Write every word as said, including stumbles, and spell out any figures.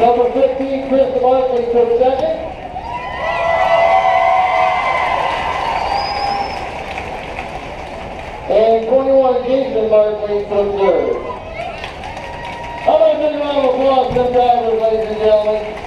Number fifteen, Chris Markley, took second. And twenty-one, Jason Markley, took third. How about a big round of applause for them drivers, ladies and gentlemen?